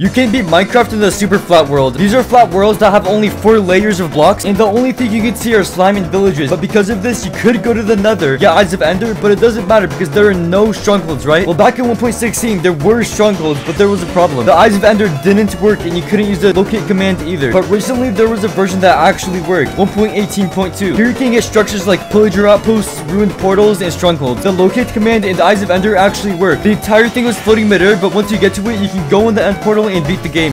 You can beat Minecraft in the super flat world. These are flat worlds that have only 4 layers of blocks, and the only thing you can see are slime and villages. But because of this, you could go to the nether, yeah, Eyes of Ender, but it doesn't matter because there are no strongholds, right? Well, back in 1.16, there were strongholds, but there was a problem. The Eyes of Ender didn't work, and you couldn't use the locate command either. But recently, there was a version that actually worked, 1.18.2. Here you can get structures like pillager outposts, ruined portals, and strongholds. The locate command and the Eyes of Ender actually work. The entire thing was floating midair, but once you get to it, you can go in the end portal and beat the game.